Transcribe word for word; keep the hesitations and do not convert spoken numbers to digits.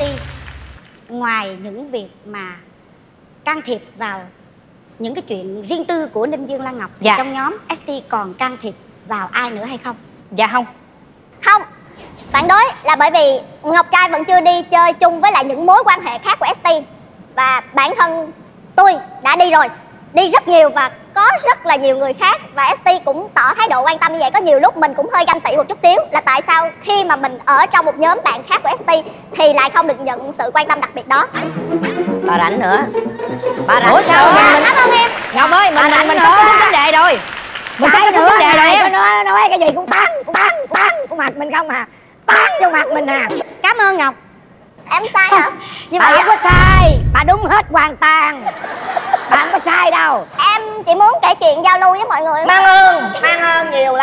ét tê, ngoài những việc mà can thiệp vào những cái chuyện riêng tư của Ninh Dương Lan Ngọc, dạ, thì trong nhóm ét tê còn can thiệp vào ai nữa hay không? Dạ không. Không. Phản đối là bởi vì Ngọc Trai vẫn chưa đi chơi chung với lại những mối quan hệ khác của ét tê. Và bản thân tôi đã đi rồi, đi rất nhiều và có rất là nhiều người khác. Và ét tê cũng tỏ thái độ quan tâm như vậy. Có nhiều lúc mình cũng hơi ganh tị một chút xíu, là tại sao khi mà mình ở trong một nhóm bạn khác của ét tê thì lại không được nhận sự quan tâm đặc biệt đó. Bà rảnh nữa. Bà rảnh. Ủa sao mình, mình... Cảm ơn em Ngọc ơi, mình bà mình mình có vấn đề rồi. Mình có vấn đề rồi em. Nói, nói cái gì cũng tán, tán, tán của mặt mình không à. Tán vô mặt mình à. Cảm ơn Ngọc. Em sai hả? Nhưng bà mà không có sai, bà đúng hết hoàn toàn. Bà không có sai đâu. Em chỉ muốn kể chuyện giao lưu với mọi người. Mang ơn, mang ơn nhiều lắm.